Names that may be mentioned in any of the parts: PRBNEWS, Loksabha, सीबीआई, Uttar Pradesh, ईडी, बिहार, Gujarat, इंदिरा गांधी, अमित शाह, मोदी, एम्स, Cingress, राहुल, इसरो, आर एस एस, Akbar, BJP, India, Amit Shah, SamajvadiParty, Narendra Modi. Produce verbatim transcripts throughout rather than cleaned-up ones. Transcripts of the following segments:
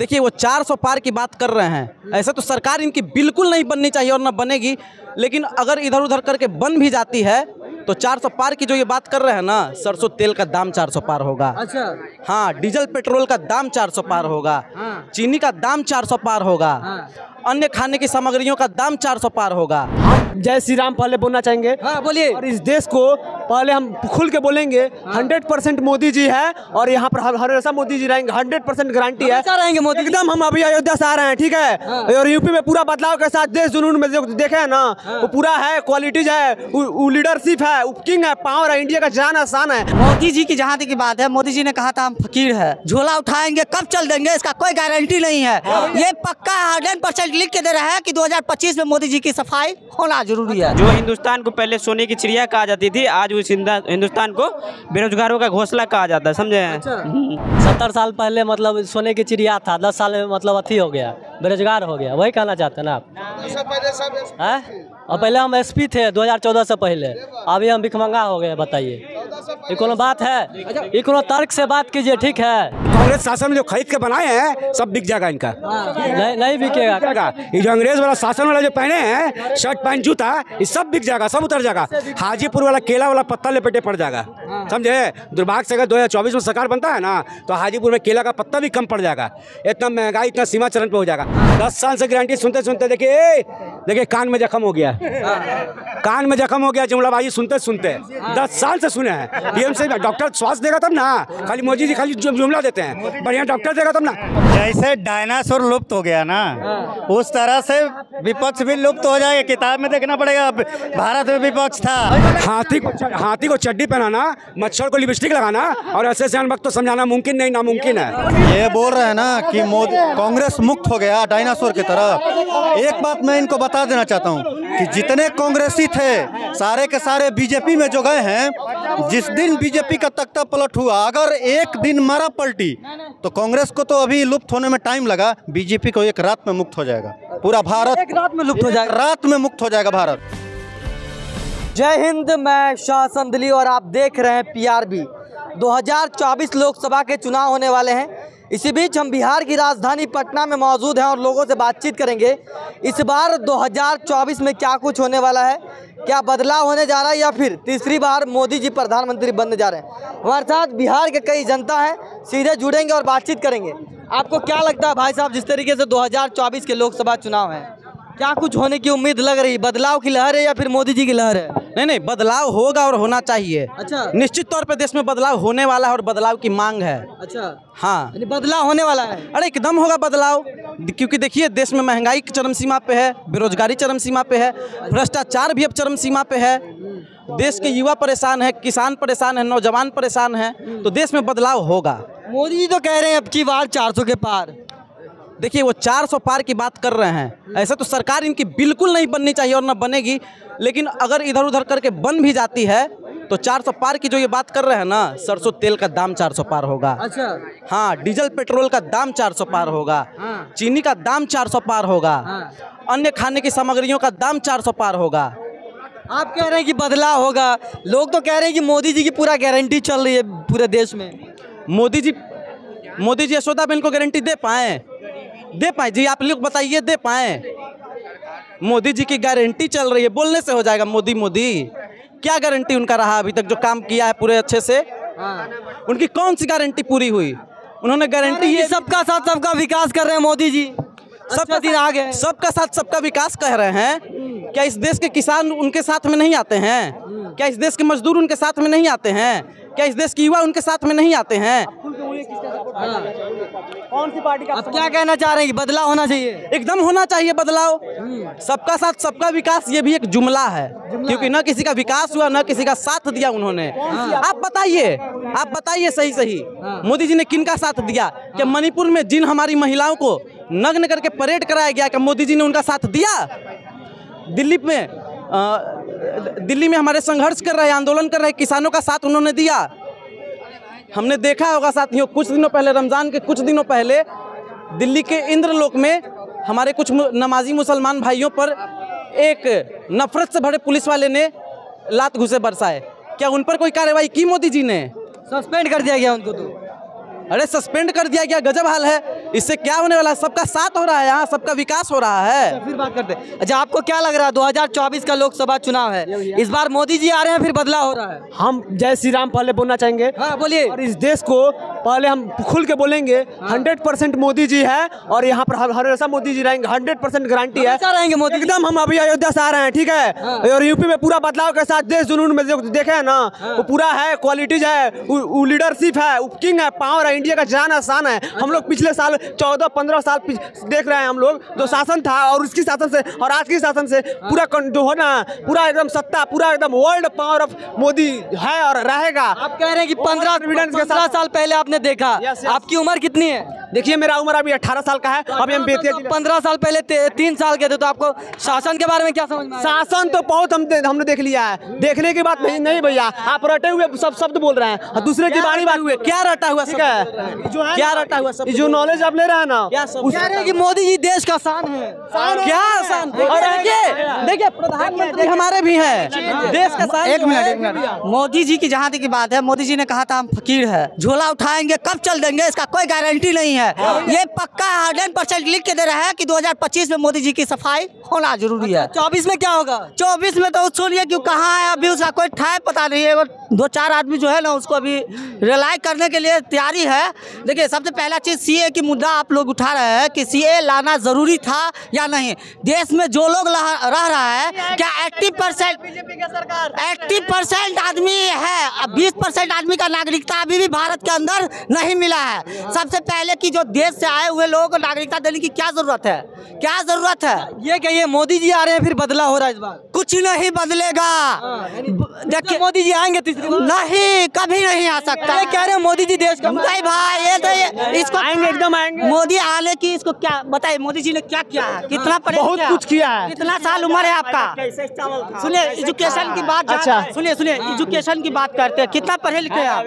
देखिए वो चार सौ पार की बात कर रहे हैं, ऐसा तो सरकार इनकी बिल्कुल नहीं बननी चाहिए और ना बनेगी, लेकिन अगर इधर उधर करके बन भी जाती है तो चार सौ पार की जो ये बात कर रहे हैं ना, सरसों तेल का दाम चार सौ पार होगा। अच्छा। हाँ, डीजल पेट्रोल का दाम चार सौ पार होगा। हाँ। चीनी का दाम चार सौ पार होगा। हाँ। अन्य खाने की सामग्रियों का दाम चार सौ पार होगा। हम जय श्री राम पहले बोलना चाहेंगे। हाँ, बोलिए। और इस देश को पहले हम खुल के बोलेंगे, हंड्रेड परसेंट मोदी जी है और यहाँ पर हर ऐसा मोदी जी रहेंगे, हंड्रेड परसेंट गारंटी है रहेंगे मोदी एकदम। हम अभी अयोध्या से आ रहे हैं, ठीक है, और यूपी में पूरा बदलाव के साथ देश जुनून में जो देखे है ना, वो पूरा है, क्वालिटीज है, लीडरशिप है, किंग है, पावर है, इंडिया का जान आसान है। मोदी जी की जहाँ तक की बात है, मोदी जी ने कहा था हम फकीर है, झोला उठाएंगे, कब चल देंगे इसका कोई गारंटी नहीं है। ये पक्का हंड्रेड परसेंट लिख के दे रहा है कि दो हज़ार पच्चीस में मोदी जी की सफाई होना जरूरी है। जो हिंदुस्तान को पहले सोने की चिड़िया कहा जाती थी, आज उस हिंदुस्तान को बेरोजगारों का घोंसला कहा जाता है, समझे। सत्तर साल पहले मतलब सोने की चिड़िया था, दस साल में मतलब अथी हो गया, बेरोजगार हो गया, वही कहना चाहते हैं ना आप। और पहले हम एसपी थे दो हज़ार चौदह से पहले, अभी हम भिखमंगा हो गए, बताइए ये कोनो बात है? ये कोनो तर्क से बात कीजिए, ठीक है। कांग्रेस शासन में जो खरीद के बनाए हैं सब बिक जाएगा इनका, नहीं नहीं बिकेगा। ये जो अंग्रेज वाला शासन वाला जो पहने हैं शर्ट पैंट जूता, ये सब बिक जाएगा, सब उतर जाएगा। हाजीपुर वाला केला वाला पत्ता लपेटे पड़ जाएगा, समझे। दुर्भाग्य से अगर दो हजार चौबीस में सरकार बनता है ना तो हाजीपुर में केला का पत्ता भी कम पड़ जाएगा। इतना महंगाई इतना सीमा चरण पे हो जाएगा। दस साल से गारंटी सुनते सुनते देखिए देखिए कान में जख्म हो गया, कान में जख्म हो गया जुमलाबाजी सुनते सुनते। दस साल से सुने हैं, डीएम से डॉक्टर स्वास्थ्य देगा तब ना, खाली मोदी जी खाली जुमला देते हैं, बढ़िया डॉक्टर देगा तब ना। जैसे डायनासोर लुप्त हो गया ना, उस तरह से विपक्ष भी लुप्त हो जाएगा। किताब में देखना पड़ेगा, भारत में विपक्ष था। हाथी को हाथी को चड्डी पहनाना, मच्छर को लिपस्टिक लगाना और ऐसे ऐसे अनवक्त तो समझाना मुमकिन नहीं नामुमकिन है। ये बोल रहे हैं ना कि मोदी कांग्रेस मुक्त हो गया डायनासोर की तरह। एक बात मैं इनको बता देना चाहता हूँ कि जितने कांग्रेसी थे सारे के सारे बीजेपी में जो गए हैं, जिस दिन बीजेपी का तख्ता पलट हुआ, अगर एक दिन मारा पलटी तो कांग्रेस को तो अभी लुप्त होने में टाइम लगा, बीजेपी को एक रात में मुक्त हो जाएगा पूरा भारत। एक रात में लुप्त हो जाएगा, रात में मुक्त हो जाएगा भारत। जय हिंद, मैं शासन दिल्ली और आप देख रहे हैं पीआरबी। दो हज़ार चौबीस लोकसभा के चुनाव होने वाले हैं, इसी बीच हम बिहार की राजधानी पटना में मौजूद हैं और लोगों से बातचीत करेंगे। इस बार दो हज़ार चौबीस में क्या कुछ होने वाला है, क्या बदलाव होने जा रहा है या फिर तीसरी बार मोदी जी प्रधानमंत्री बनने जा रहे हैं। हमारे साथ बिहार के कई जनता हैं, सीधे जुड़ेंगे और बातचीत करेंगे। आपको क्या लगता है भाई साहब, जिस तरीके से दो हज़ार चौबीस के लोकसभा चुनाव है, क्या कुछ होने की उम्मीद लग रही है? बदलाव की लहर है या फिर मोदी जी की लहर है? नहीं नहीं, बदलाव होगा और होना चाहिए। अच्छा। निश्चित तौर पे देश में बदलाव होने वाला है और बदलाव की मांग है। अच्छा। हाँ, बदलाव होने वाला है। अरे एकदम होगा बदलाव, क्योंकि देखिए देश में महंगाई चरम सीमा पे है, बेरोजगारी चरम सीमा पे है, भ्रष्टाचार भी अब चरम सीमा पे है, देश के युवा परेशान है, किसान परेशान है, नौजवान परेशान है, तो देश में बदलाव होगा। मोदी जी तो कह रहे हैं अब की बार चार सौ के पार। देखिए वो चार सौ पार की बात कर रहे हैं, ऐसा तो सरकार इनकी बिल्कुल नहीं बननी चाहिए और ना बनेगी, लेकिन अगर इधर उधर करके बन भी जाती है तो चार सौ पार की जो ये बात कर रहे हैं ना, सरसों तेल का दाम चार सौ पार होगा। अच्छा। हाँ, डीजल पेट्रोल का दाम चार सौ पार होगा। हाँ। चीनी का दाम चार सौ पार होगा। हाँ। अन्य खाने की सामग्रियों का दाम चार सौ पार होगा। आप कह रहे हैं कि बदलाव होगा, लोग तो कह रहे हैं कि मोदी जी की पूरा गारंटी चल रही है पूरे देश में। मोदी जी मोदी जी यशोदा बहन को गारंटी दे पाए दे पाए जी, आप लोग बताइए दे पाए? मोदी जी की गारंटी चल रही है, बोलने से हो जाएगा मोदी मोदी, क्या गारंटी उनका रहा अभी तक जो काम किया है पूरे अच्छे से? हाँ। उनकी कौन सी गारंटी पूरी हुई? उन्होंने गारंटी ये सबका साथ सबका विकास कर रहे हैं मोदी जी, सबका दिन आगे सबका साथ सबका विकास कह रहे हैं। क्या इस देश के किसान उनके साथ में नहीं आते हैं? क्या इस देश के मजदूर उनके साथ में नहीं आते हैं? क्या इस देश के युवा उनके साथ में नहीं आते हैं? कौन सी पार्टी का आप क्या कहना चाह रहे हैं? बदलाव होना चाहिए, एकदम होना चाहिए बदलाव। सबका साथ सबका विकास ये भी एक जुमला है, क्योंकि न किसी का विकास हुआ, न किसी का साथ दिया उन्होंने। आप बताइए, आप बताइए सही सही मोदी जी ने किनका साथ दिया? क्या मणिपुर में जिन हमारी महिलाओं को नग्न करके परेड कराया गया, क्या मोदी जी ने उनका साथ दिया? दिल्ली में दिल्ली में हमारे संघर्ष कर रहे, आंदोलन कर रहे किसानों का साथ उन्होंने दिया। हमने देखा होगा साथियों, कुछ दिनों पहले रमज़ान के कुछ दिनों पहले दिल्ली के इंद्रलोक में हमारे कुछ नमाजी मुसलमान भाइयों पर एक नफरत से भरे पुलिस वाले ने लात घुसे बरसाए। क्या उन पर कोई कार्रवाई की मोदी जी ने? सस्पेंड कर दिया गया उनको तो। अरे सस्पेंड कर दिया गया, गजब हाल है। इससे क्या होने वाला है? सबका साथ हो रहा है, यहाँ सबका विकास हो रहा है। फिर बात करते हैं। अच्छा, आपको क्या लग रहा है दो हज़ार चौबीस का लोकसभा चुनाव है, इस बार मोदी जी आ रहे हैं, फिर बदलाव हो रहा है? हम जय श्री राम पहले बोलना चाहेंगे। हाँ, बोलिए। और इस देश को पहले हम खुल के बोलेंगे, हंड्रेड परसेंट मोदी जी है और यहाँ पर हमेशा मोदी जी रहेंगे, हंड्रेड परसेंट गारंटी है रहेंगे मोदी एकदम। हम अभी अयोध्या से आ रहे हैं, ठीक है, और यूपी में पूरा बदलाव के साथ देश जुनून में देखे है ना, वो पूरा है, क्वालिटीज है, लीडरशिप है, किंग है, पावर है, इंडिया का जान है, शान है। हम लोग पिछले साल चौदह पंद्रह साल देख रहे हैं हम लोग जो शासन था और उसकी शासन से और आज की शासन से पूरा जो हो ना पूरा एकदम सत्ता, पूरा एकदम वर्ल्ड पावर ऑफ मोदी है और रहेगा। आप कह रहे हैं कि पंद्रह साल पहले आपने देखा। yes, yes. आपकी उम्र कितनी है? देखिए, मेरा उम्र अभी अठारह साल का है। अभी हम पंद्रह साल पहले तीन साल के थे, तो आपको शासन के बारे में क्या समझ में आया? शासन तो बहुत हम हमने देख लिया है, देखने की बात नहीं नहीं भैया, आप रटे हुए सब शब्द बोल रहे हैं, दूसरे की बारी बात हुए क्या रटा हुआ, ठीक है, जो है क्या रटा हुआ, जो नॉलेज आप ले रहे हैं ना, कह रहे हैं कि मोदी जी देश का शान है। क्या शान? और देखिए, प्रधानमंत्री हमारे भी है, देश का शान। एक मिनट, मोदी जी की जहाँ तक की बात है, मोदी जी ने कहा था हम फकीर है, झोला उठाएंगे कब चल देंगे इसका कोई गारंटी नहीं है। ये पक्का हंड्रेड परसेंट लिख के दे रहा है कि दो हज़ार पच्चीस में मोदी जी की सफाई होना जरूरी है। चौबीस में क्या होगा? चौबीस में तो सुनिए कि कहाँ है, अभी उसका कोई ठा पता नहीं है। दो चार आदमी जो है ना उसको अभी रिलाई करने के लिए तैयारी है। देखिए, सबसे पहला चीज़ सीए की मुद्दा आप लोग उठा रहे हैं कि सीए लाना जरूरी था या नहीं। देश में जो लोग रह रहा है, क्या अस्सी परसेंट बीजेपी की सरकार अस्सी परसेंट आदमी है, बीस परसेंट आदमी का नागरिकता अभी भी भारत के अंदर नहीं मिला है। सबसे पहले कि जो देश से आए हुए लोगों को नागरिकता देने की क्या जरूरत है, क्या जरूरत है? ये कहिए, मोदी जी आ रहे हैं, फिर बदलाव हो रहा है इस बार? कुछ नहीं बदलेगा। देखिए, मोदी जी आएंगे तीसरी बार? नहीं, कभी नहीं आ सकता। ये कह रहे हैं मोदी जी देश का भाई भाई, ये तो ये इसको आएंगे, एकदम आएंगे। मोदी आने की इसको क्या बताइए, मोदी जी ने क्या किया है, कितना बहुत कुछ किया है, कितना साल उम्र है आपका? सुनिए, एजुकेशन की बात, सुनिए सुनिए एजुकेशन की बात करते हैं, कितना पढ़े लिखे आप,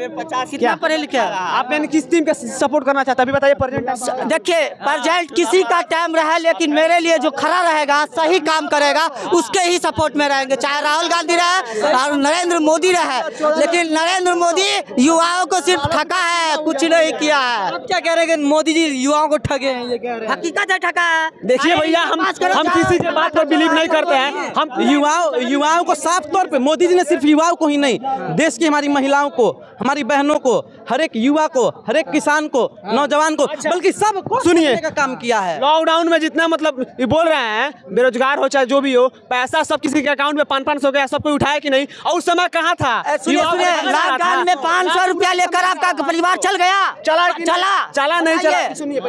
कितना पढ़े लिखे आप, मैंने किस टीम का सपोर्ट करना चाहता है? देखिए, प्रेजेंट किसी का टाइम रहा, लेकिन मेरे लिए जो खड़ा रहेगा, सही काम करेगा, उसके ही सपोर्ट में रहेंगे, चाहे राहुल गांधी रहे और नरेंद्र मोदी रहे। लेकिन नरेंद्र मोदी युवाओं को सिर्फ ठगा है, कुछ नहीं किया है। क्या कह रहे हैं मोदी जी युवाओं को ठगे हैं? ये कह रहे हैं हकीकत है, ठगा है। देखिए भैया, हम हम किसी के बात पर बिलीव नहीं करते हैं। हम युवाओं युवाओं को साफ तौर पर, मोदी जी ने सिर्फ युवाओं को ही नहीं, देश की हमारी महिलाओं को, हमारी बहनों को, हर एक युवा को, हर एक किसान को, नौजवान को, बल्कि सब को सुनिए का काम किया है। लॉकडाउन में जितना मतलब ये बोल रहे हैं, बेरोजगार हो चाहे जो भी हो, पैसा सब किसी के अकाउंट में पाँच पाँच सौ गया, सब कोई उठाया कि नहीं? और उस समय कहाँ था? लॉकडाउन में पाँच सौ रुपया लेकर आपका परिवार चल गया, चला चला चला नहीं चला? सुनिए,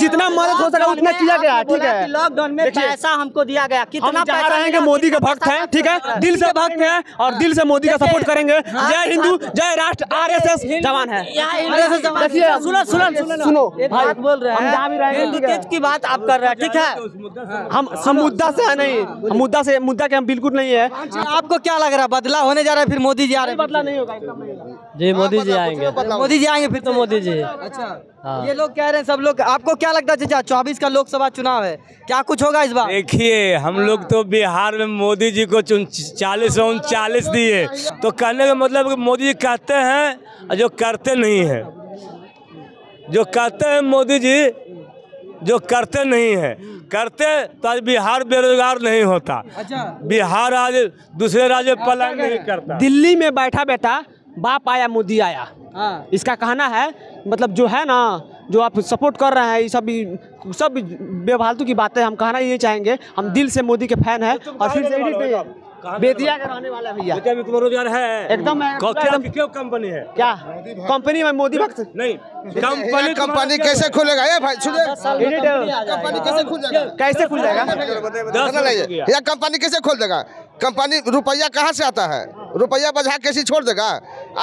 जितना मदद हो सका उतना किया गया, ठीक है। लॉकडाउन में पैसा हमको दिया गया, कितना रहेंगे? मोदी के भक्त है, ठीक है, दिल से भक्त है और दिल से मोदी का सपोर्ट करेंगे। जय हिंदू, जय राष्ट्र, आर एस एस जवान है। सुनो सुनो सुनो बात बोल रहे हैं, हिंदुत्व की बात आप कर रहे हैं, ठीक है। हम हम मुद्दा से है नहीं, हम मुद्दा से मुद्दा के हम बिल्कुल नहीं है। आपको क्या लग रहा है बदलाव होने जा रहा है, फिर मोदी जी आ रहे हैं? बदलाव नहीं होगा जी, मोदी जी आएंगे, मोदी जी आएंगे, फिर तो मोदी जी। अच्छा, ये लोग कह रहे हैं सब लोग। आपको क्या लगता है चाचा, चौबीस का लोकसभा चुनाव है, क्या कुछ होगा इस बार? देखिए, हम लोग तो बिहार में मोदी जी को चालीस सौ उनचालीस दिए, तो कहने का मतलब मोदी जी कहते हैं जो करते नहीं है, जो कहते हैं मोदी जी जो करते नहीं है, करते तो आज बिहार बेरोजगार नहीं होता। अच्छा, बिहार आज दूसरे राज्य पलायन नहीं करता। दिल्ली में बैठा बैठा बाप आया मोदी आया, आ, इसका कहना है, मतलब जो है ना, जो आप सपोर्ट कर रहे हैं, ये सब सब बेफालतू की बातें हम कहना ये चाहेंगे। हम दिल से मोदी के फैन हैं और फिर से बेतिया का रहने वाला भैया, रोजगार है एकदम, क्यों कंपनी है क्या? कंपनी में मोदी भक्त नहीं, कंपनी कंपनी कैसे खुलेगा? ये भाई कंपनी कैसे खुल जाएगा, कैसे खुल जाएगा या कंपनी कैसे खोल देगा? कंपनी रुपया कहाँ से आता है? रुपया बजा कैसे छोड़ देगा?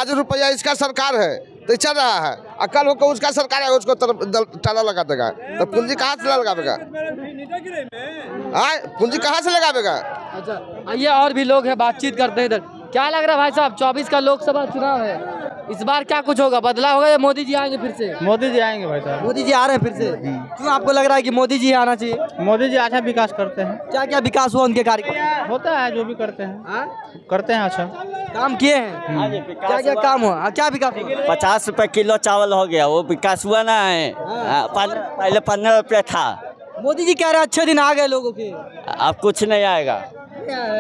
आज रुपया इसका सरकार है तो चल रहा है, और कल होकर उसका सरकार है उसको ताला लगा देगा, तो पूंजी कहाँ से लगावेगा? आए पूंजी कहाँ से लगावेगा? अच्छा, ये और भी लोग हैं, बातचीत करते हैं इधर। क्या लग रहा है भाई साहब, चौबीस का लोकसभा चुनाव है, इस बार क्या कुछ होगा, बदलाव होगा या मोदी जी आएंगे फिर से? मोदी जी आएंगे भाई साहब। मोदी जी आ रहे हैं फिर से, क्यों आपको लग रहा है कि मोदी जी आना चाहिए? मोदी जी अच्छा विकास करते हैं। क्या क्या विकास हुआ उनके कार्यक्रम? होता है जो भी करते हैं, करते हैं अच्छा काम किए हैं। क्या क्या काम हुआ, क्या विकास? पचास रुपए किलो चावल हो गया, वो विकास हुआ ना है, पहले पंद्रह रुपया था। मोदी जी कह रहे अच्छे दिन आ गए लोगों के, अब कुछ नहीं आएगा,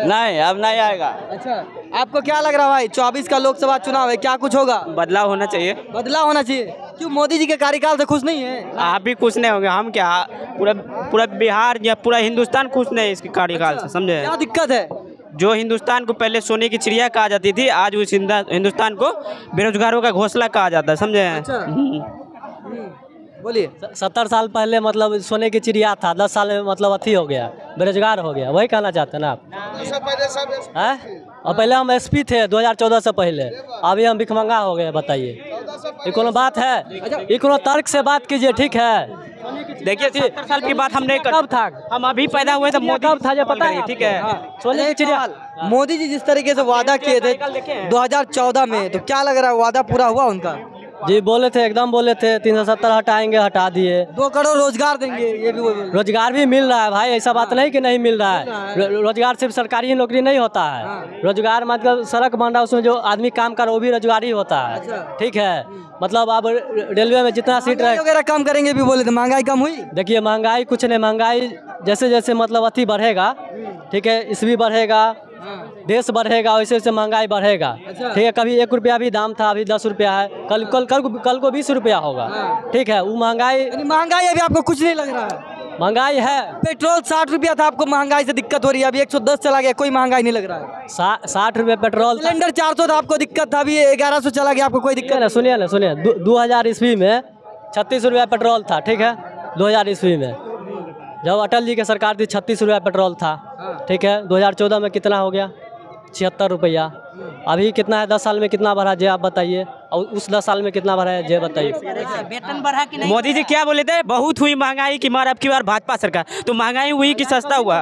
नहीं अब नहीं आएगा। अच्छा आपको क्या लग रहा है भाई, चौबीस का लोकसभा चुनाव है, क्या कुछ होगा? बदलाव होना चाहिए। बदलाव होना चाहिए, क्यों मोदी जी के कार्यकाल से खुश नहीं है आप? भी खुश नहीं होंगे, हम क्या पूरा पूरा बिहार या पूरा हिंदुस्तान खुश नहीं है इसके कार्यकाल से, समझे? क्या दिक्कत है? जो हिंदुस्तान को पहले सोने की चिड़िया कहा जाती थी, आज उस हिंदुस्तान को बेरोजगारों का घोंसला कहा जाता है, समझे? अच्छा। बोलिए। सत्तर साल पहले मतलब सोने की चिड़िया था, दस साल में मतलब अथी हो गया, बेरोजगार हो गया, वही कहना चाहते हैं ना आप? हैं और पहले हम एसपी थे दो हज़ार चौदह से पहले, अभी हम भिखमंगा हो गए, बताइए ये कोनो बात है? ये कोनो तर्क से बात कीजिए, ठीक है? देखिए सत्तर साल की बात हमने कब था, हम अभी पैदा हुए थे, मोदी था जो पता है, ठीक है? सोने की चिड़िया मोदी जी जिस तरीके से वादा किए थे दो हज़ार चौदह में, तो क्या लग रहा है वादा पूरा हुआ उनका? जी बोले थे, एकदम बोले थे तीन सौ सत्तर हटाएंगे, हटा दिए। दो करोड़ रोजगार देंगे, ये भी बोले। रोजगार भी मिल रहा है भाई, ऐसा बात नहीं कि नहीं मिल रहा है। रो, रोजगार सिर्फ सरकारी नौकरी नहीं होता है, रोजगार मतलब सड़क बन रहा है उसमें जो आदमी काम कर रहा है वो भी रोजगार ही होता है, ठीक है? मतलब आप रेलवे में जितना सीट वगैरह कम करेंगे भी बोले थे, महंगाई कम हुई? देखिए महंगाई कुछ नहीं, महंगाई जैसे जैसे मतलब अति बढ़ेगा, ठीक है, इसवी बढ़ेगा, देश बढ़ेगा, वैसे वैसे महंगाई बढ़ेगा, ठीक है? कभी एक रुपया भी दाम था, अभी दस रुपया है, कल कल कल कल को बीस रुपया होगा, ठीक है? वो महंगाई महंगाई अभी आपको कुछ नहीं लग रहा है? महंगाई है, पेट्रोल साठ रुपया था, आपको महंगाई से दिक्कत हो रही है, अभी एक सौ दस चला गया, कोई महंगाई नहीं लग रहा है? सा, साठ रुपया पेट्रोल, सिलेंडर चार सौ था, आपको दिक्कत था, अभी ग्यारह सौ चला गया, आपको कोई दिक्कत? सुनिए ना सुनिए, दो हजार ईस्वी में छत्तीस रुपया पेट्रोल था, ठीक है? दो हजार ईस्वी में जब अटल जी की सरकार थी छत्तीस रुपया पेट्रोल था, ठीक है? दो हज़ार चौदह में कितना हो गया? छिहत्तर रुपया। अभी कितना है? दस साल में कितना बढ़ा जे आप बताइए, और उस दस साल में कितना बढ़ा है जे बताइए। वेतन बढ़ा कि नहीं? मोदी जी क्या बोले थे? बहुत हुई महंगाई की मार, अब की बार भाजपा सरकार तो महंगाई हुई कि सस्ता हुआ?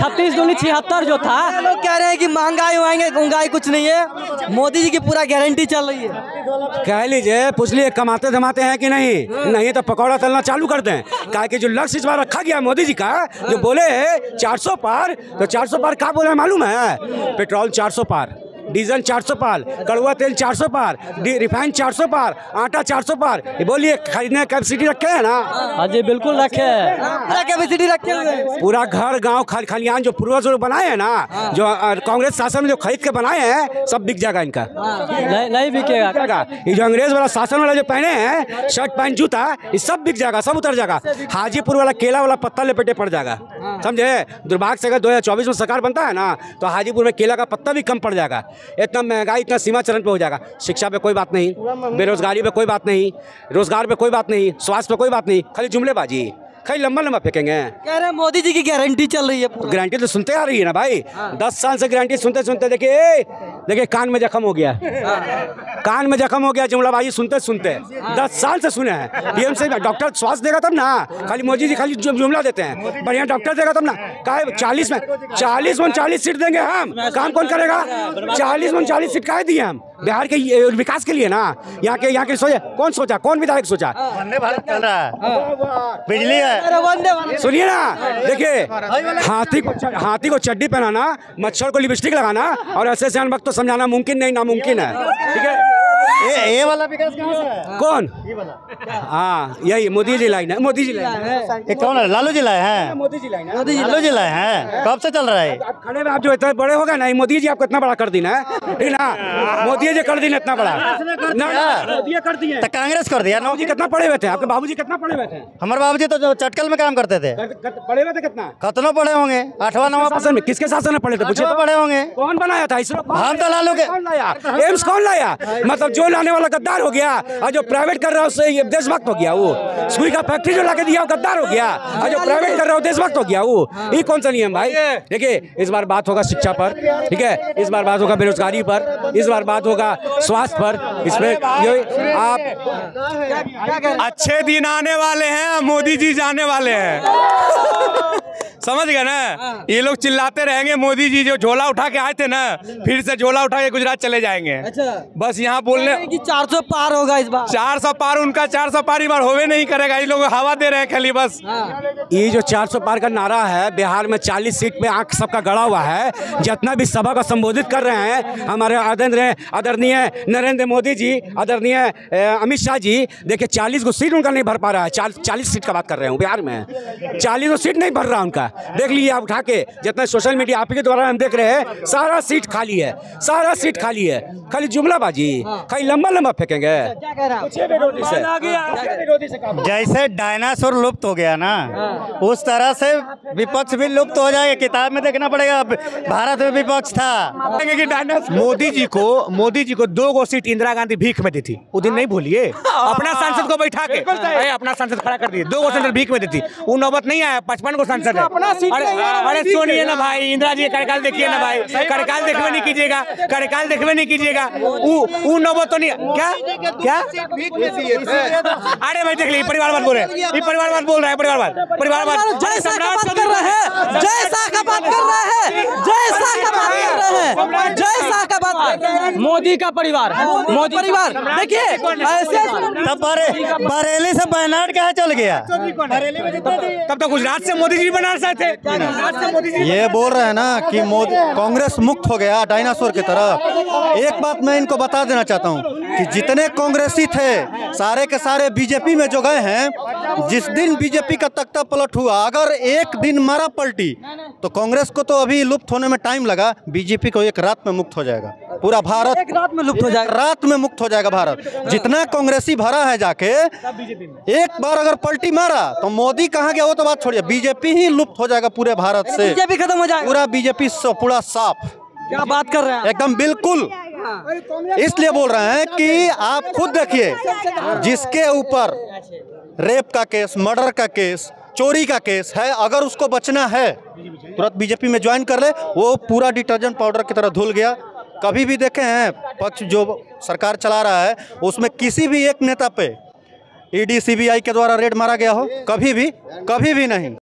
छत्तीस दूनी छिहत्तर जो था, लोग कह रहे हैं कि महंगाई हुएंगे, महंगाई कुछ नहीं है, मोदी जी की पूरा गारंटी चल रही है। कह लीजिए पूछ लिए कमाते धमाते हैं कि नहीं, नहीं तो पकौड़ा तलना चालू कर दें। कहा कि जो लक्ष्य इस बार रखा गया मोदी जी का, जो बोले चार सौ पार, तो चार सौ पार क्या बोले मालूम है? पेट्रोल चार सौ पार, डीजल चार सौ पार, कड़वा तेल चार सौ पार, रिफाइन चार सौ पार, आटा चार सौ पार, ये बोलिए खरीदने कैपेसिटी रखे है ना? हाँ जी बिल्कुल रखे हैं, पूरा कैपेसिटी रखे हुए, पूरा घर गांव खलिहान जो पूर्वज लोग बनाए हैं ना, जो कांग्रेस शासन में जो खरीद के बनाए हैं, सब बिक जाएगा इनका। नहीं नहीं बिकेगा, ये जो अंग्रेज वाला शासन वाला जो पहने हैं शर्ट पैंट जूता, ये सब बिक जाएगा, सब उतर जाएगा। हाजीपुर वाला केला वाला पत्ता लपेटे पड़ जाएगा, समझे? दुर्भाग्य से अगर दो हजार चौबीस में सरकार बनता है ना, तो हाजीपुर में केला का पत्ता भी कम पड़ जाएगा। इतना महंगाई इतना सीमा चरण पे हो जाएगा। शिक्षा पे कोई बात नहीं, बेरोजगारी पे कोई बात नहीं, रोजगार पे कोई बात नहीं, स्वास्थ्य पे कोई बात नहीं, खाली जुमलेबाजी, खाली लंबा लंबा फेंकेंगे। कह रहे हैं मोदी जी की गारंटी चल रही है, गारंटी तो सुनते आ रही है ना भाई, दस साल से गारंटी सुनते सुनते देखिए देखिए कान में जख्म हो गया, कान में जख्म हो गया, जुमलाबाजी सुनते सुनते दस साल से सुने हैं। पीएम से डॉक्टर स्वास्थ्य देगा तब ना, खाली मोदी जी खाली जुमला देते हैं, बढ़िया डॉक्टर देगा तब ना। काहे चालीस में चालीस उनचालीस सीट देंगे हम, काम कौन करेगा? चालीस उनचालीस सीट काहे दिए हम? बिहार के विकास के लिए ना, यहाँ के यहाँ के सोचा कौन सोचा, कौन विधायक सोचा? बिजली है, सुनिए ना, देखिए हाथी को हाथी को चड्डी पहनाना, मच्छर को लिपस्टिक लगाना और ऐसे ऐसे अनवक्त समझाना मुमकिन नहीं, नामुमकिन है, ठीक है? ये वाला विकास कहाँ से है? कौन ये वाला? हाँ यही मोदी जी लाइन है, मोदी जी लाइन है। ये कौन है? लालू जी लाए हैं, मोदी जी लाइन है, लालू जी लाए हैं, कब से चल रहा है? आप खड़े में आप जो इतने बड़े हो गए ना, मोदी जी आपको इतना बड़ा कर देना है, ठीक ना? मोदी जी कर देना इतना बड़ा, मोदी कर दिए तो कांग्रेस कर दिया। मोदी कितना पढ़े हुए थे? आपके बाबू जी कितना पढ़े हुए थे? हमारे बाबू जी तो चटकल में काम करते थे, पढ़े हुए थे? कितना कतनों पढ़े होंगे? आठवां नौवां शासन में किसके शासन में पढ़े थे? पूछे पढ़े होंगे? कौन बनाया था इसरो? हम तो लालू के। एम्स कौन लाया? मतलब जो लाने वाला गद्दार हो गया, और जो प्राइवेट कर रहा है उससे देशभक्त हो गया वो। सुई का फैक्ट्री जो लाके दिया वो गद्दार हो गया, और जो प्राइवेट कर रहा है देशभक्त हो गया वो। ये कौन सा नियम भाई? देखिए इस बार बात होगा शिक्षा पर, ठीक है? इस बार बात होगा बेरोजगारी पर, इस बार बात होगा स्वास्थ्य पर, इसमें आप अच्छे दिन आने वाले हैं, मोदी जी जाने वाले हैं। समझ गए ना, ये लोग चिल्लाते रहेंगे मोदी जी जो झोला उठा के आए थे ना, फिर से झोला उठा के गुजरात चले जाएंगे। अच्छा। बस यहाँ बोलने कि चार सौ पार होगा इस बार, चार सौ पार उनका चार सौ पार इस बार होवे नहीं करेगा, ये लोग हवा दे रहे हैं खाली बस। ये जो चार सौ पार का नारा है, बिहार में चालीस सीट पे आंख सबका गड़ा हुआ है। जितना भी सभा को संबोधित कर रहे हैं हमारे आदरणीय आदरणीय नरेंद्र मोदी जी, आदरणीय अमित शाह जी, देखिए चालीस को सीट उनका नहीं भर पा रहा है। चालीस सीट का बात कर रहे हूँ, बिहार में चालीस को सीट नहीं भर रहा उनका। देख लीजिए आप उठा के, जितना सोशल मीडिया आपके द्वारा हम देख रहे हैं, सारा सीट खाली है, सारा सीट खाली है। खाली जुमलाबाजी, खाली लंबा लंबा फेंकेंगे। जैसे डायनासोर लुप्त हो गया ना, उस तरह से विपक्ष भी लुप्त हो जाएगा। किताब में देखना पड़ेगा, भारत में विपक्ष था। मोदी जी को मोदी जी को दो गो सीट इंदिरा गांधी भीख में दी थी, वो दिन नहीं भूलिए। अपना सांसद को बैठा के, अपना सांसद खड़ा कर दिए, दो गो सांसद भीख में देती, वो नौबत नहीं आया। पचपन गो सांसद है। अरे सुनिए ना भाई, इंदिरा जी कार्यकाल देखिए ना भाई, कार्यकाल देखने नहीं कीजिएगा, कार्यकाल देखने नहीं कीजिएगा। वो नौबत तो नहीं, क्या क्या? अरे भाई देख ली, परिवारवाद बोल रहे हैं, ये परिवारवाद बोल रहा है, परिवारवाद परिवारवाद कर रहे हैं, जैसा का बात कर रहे हैं, जैसा का बात कर रहे हैं, जैसा का बात। मोदी का परिवार, मोदी परिवार देखिए ऐसे। तब बरेली से बनारस कहाँ चल गया? तब तो गुजरात से मोदी जी बनारस आए थे। ये बोल रहे हैं ना कि मोदी कांग्रेस मुक्त हो गया डायनासोर की तरफ। एक बात मैं इनको बता देना चाहता हूँ कि जितने कांग्रेसी थे सारे के सारे बीजेपी में जो गए हैं, जिस दिन बीजेपी का तख्ता पलट हुआ, अगर एक दिन मारा पलटी तो कांग्रेस को तो अभी लुप्त होने में टाइम लगा, बीजेपी को एक रात में मुक्त हो जाएगा पूरा भारत। एक रात में लुप्त हो जाएगा, रात में मुक्त हो जाएगा भारत। जितना कांग्रेसी भरा है जाके, एक बार अगर पलटी मारा तो मोदी कहाँ गया वो तो बात छोड़िए, बीजेपी ही लुप्त हो जाएगा पूरे भारत से। बीजेपी खत्म हो जाएगा पूरा, बीजेपी पूरा साफ। क्या बात कर रहे हैं, एकदम बिल्कुल। इसलिए बोल रहे हैं कि आप खुद देखिए, जिसके ऊपर रेप का केस, मर्डर का केस, चोरी का केस है, अगर उसको बचना है तुरंत बीजेपी में ज्वाइन कर ले, वो पूरा डिटर्जेंट पाउडर की तरह धुल गया। कभी भी देखे हैं पक्ष जो सरकार चला रहा है उसमें किसी भी एक नेता पे ईडी सीबीआई के द्वारा रेड मारा गया हो? कभी भी, कभी भी नहीं।